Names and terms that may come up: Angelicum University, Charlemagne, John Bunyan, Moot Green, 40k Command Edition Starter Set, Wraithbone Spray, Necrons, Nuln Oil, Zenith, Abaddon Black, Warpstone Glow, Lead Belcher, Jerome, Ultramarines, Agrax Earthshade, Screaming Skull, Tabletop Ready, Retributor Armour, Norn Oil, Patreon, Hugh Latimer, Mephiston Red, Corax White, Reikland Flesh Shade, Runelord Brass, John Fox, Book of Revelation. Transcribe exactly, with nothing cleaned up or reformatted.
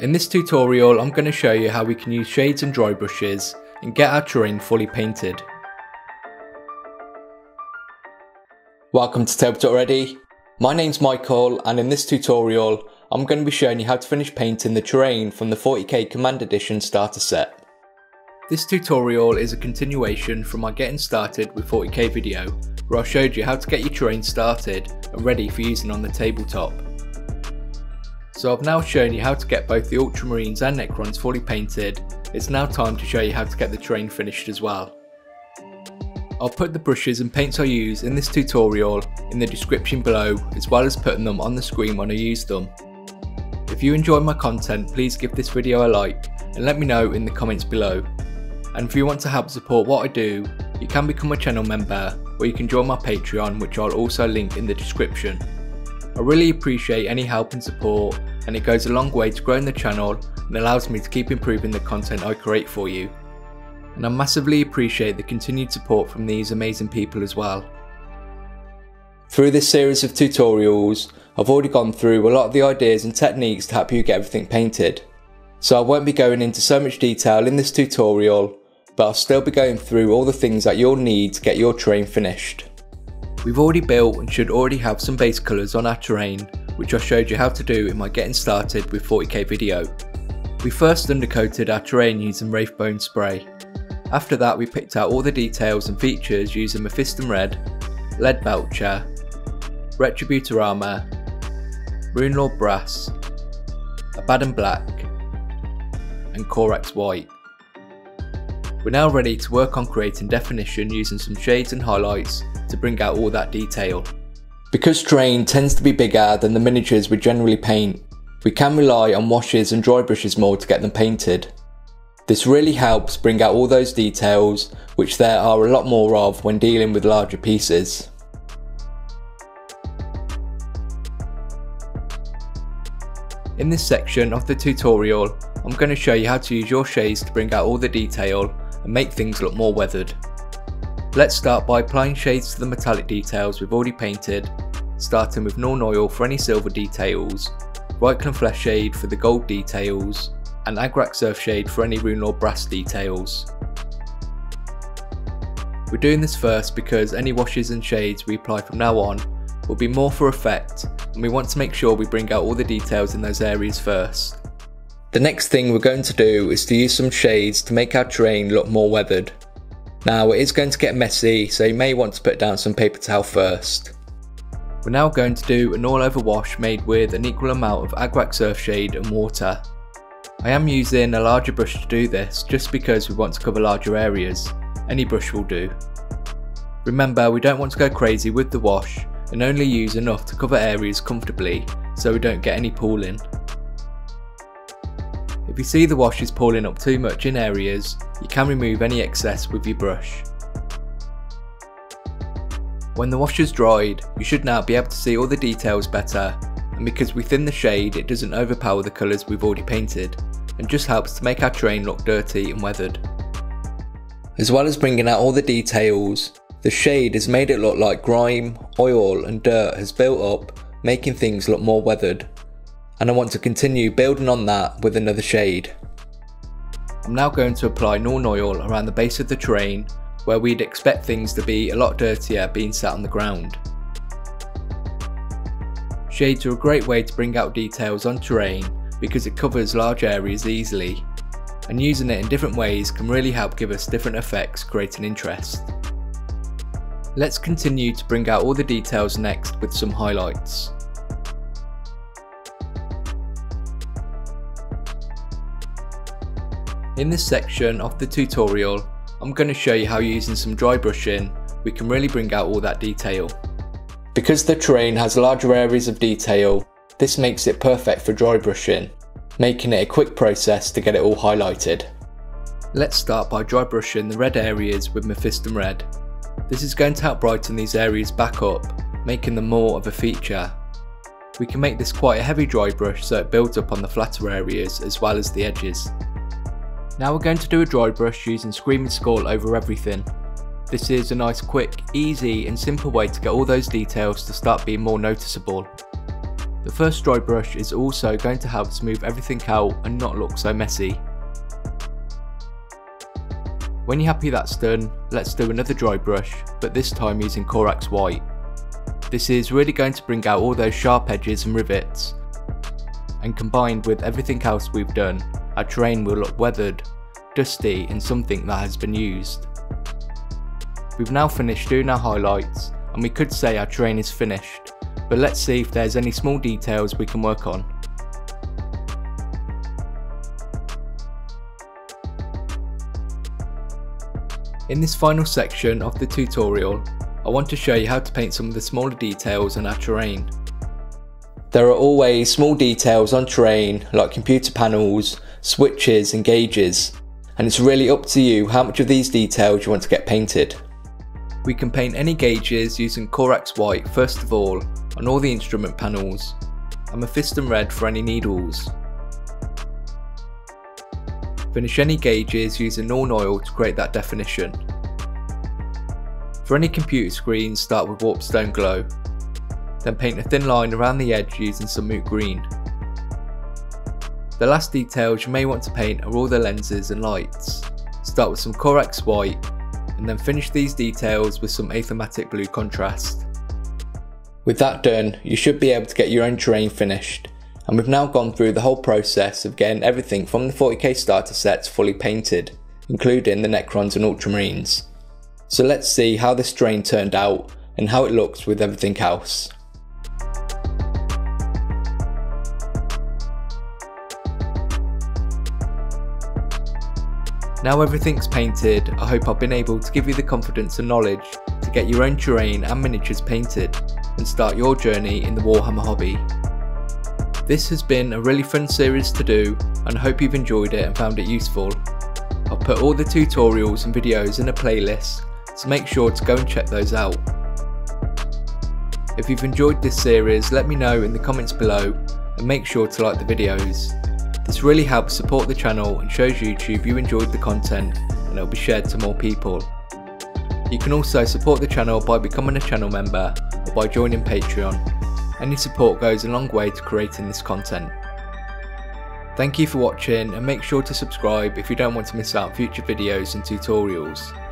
In this tutorial I'm going to show you how we can use shades and dry brushes and get our terrain fully painted. Welcome to Tabletop Ready. My name's Michael and in this tutorial I'm going to be showing you how to finish painting the terrain from the forty K Command Edition Starter Set. This tutorial is a continuation from my Getting Started with forty K video where I showed you how to get your terrain started and ready for using on the tabletop. So I've now shown you how to get both the Ultramarines and Necrons fully painted, it's now time to show you how to get the terrain finished as well. I'll put the brushes and paints I use in this tutorial in the description below as well as putting them on the screen when I use them. If you enjoy my content, please give this video a like and let me know in the comments below. And if you want to help support what I do, you can become a channel member or you can join my Patreon, which I'll also link in the description. I really appreciate any help and support and it goes a long way to growing the channel and allows me to keep improving the content I create for you. And I massively appreciate the continued support from these amazing people as well. Through this series of tutorials, I've already gone through a lot of the ideas and techniques to help you get everything painted. So I won't be going into so much detail in this tutorial, but I'll still be going through all the things that you'll need to get your terrain finished. We've already built and should already have some base colours on our terrain, which I showed you how to do in my Getting Started with forty K video. We first undercoated our terrain using Wraithbone Spray. After that we picked out all the details and features using Mephiston Red, Lead Belcher, Retributor Armour, Runelord Brass, Abaddon Black and Corax White. We're now ready to work on creating definition using some shades and highlights to bring out all that detail. Because terrain tends to be bigger than the miniatures we generally paint, we can rely on washes and dry brushes more to get them painted. This really helps bring out all those details, which there are a lot more of when dealing with larger pieces. In this section of the tutorial, I'm going to show you how to use your shades to bring out all the detail and make things look more weathered. Let's start by applying shades to the metallic details we've already painted, starting with Norn Oil for any silver details, Reikland Flesh Shade for the gold details, and Agrax Earthshade for any Runelord Brass details. We're doing this first because any washes and shades we apply from now on will be more for effect, and we want to make sure we bring out all the details in those areas first. The next thing we're going to do is to use some shades to make our terrain look more weathered. Now it is going to get messy, so you may want to put down some paper towel first. We're now going to do an all over wash made with an equal amount of Agrax Earthshade and water. I am using a larger brush to do this just because we want to cover larger areas. Any brush will do. Remember, we don't want to go crazy with the wash and only use enough to cover areas comfortably so we don't get any pooling. If you see the wash is pooling up too much in areas, you can remove any excess with your brush. When the wash is dried, you should now be able to see all the details better, and because we thin the shade it doesn't overpower the colours we've already painted, and just helps to make our terrain look dirty and weathered. As well as bringing out all the details, the shade has made it look like grime, oil and dirt has built up, making things look more weathered. And I want to continue building on that with another shade. I'm now going to apply Nuln Oil around the base of the terrain where we'd expect things to be a lot dirtier being sat on the ground. Shades are a great way to bring out details on terrain because it covers large areas easily, and using it in different ways can really help give us different effects, creating interest. Let's continue to bring out all the details next with some highlights. In this section of the tutorial, I'm going to show you how using some dry brushing, we can really bring out all that detail. Because the terrain has larger areas of detail, this makes it perfect for dry brushing, making it a quick process to get it all highlighted. Let's start by dry brushing the red areas with Mephiston Red. This is going to help brighten these areas back up, making them more of a feature. We can make this quite a heavy dry brush so it builds up on the flatter areas as well as the edges. Now we're going to do a dry brush using Screaming Skull over everything. This is a nice quick, easy and simple way to get all those details to start being more noticeable. The first dry brush is also going to help smooth everything out and not look so messy. When you're happy that's done, let's do another dry brush, but this time using Corax White. This is really going to bring out all those sharp edges and rivets, and combined with everything else we've done, our terrain will look weathered, dusty and something that has been used. We've now finished doing our highlights and we could say our terrain is finished, but let's see if there's any small details we can work on. In this final section of the tutorial, I want to show you how to paint some of the smaller details on our terrain. There are always small details on terrain like computer panels, switches and gauges, and it's really up to you how much of these details you want to get painted. We can paint any gauges using Corax White first of all on all the instrument panels, and Mephiston Red for any needles. Finish any gauges using Norn Oil to create that definition. For any computer screens, start with Warpstone Glow. Then paint a thin line around the edge using some Moot Green. The last details you may want to paint are all the lenses and lights. Start with some Corax White and then finish these details with some achromatic blue contrast. With that done, you should be able to get your own terrain finished, and we've now gone through the whole process of getting everything from the forty K starter sets fully painted, including the Necrons and Ultramarines. So let's see how this terrain turned out and how it looks with everything else. Now everything's painted, I hope I've been able to give you the confidence and knowledge to get your own terrain and miniatures painted and start your journey in the Warhammer hobby. This has been a really fun series to do and I hope you've enjoyed it and found it useful. I'll put all the tutorials and videos in a playlist, so make sure to go and check those out. If you've enjoyed this series, let me know in the comments below and make sure to like the videos. This really helps support the channel and shows YouTube you enjoyed the content and it'll be shared to more people. You can also support the channel by becoming a channel member or by joining Patreon. Any support goes a long way to creating this content. Thank you for watching and make sure to subscribe if you don't want to miss out on future videos and tutorials.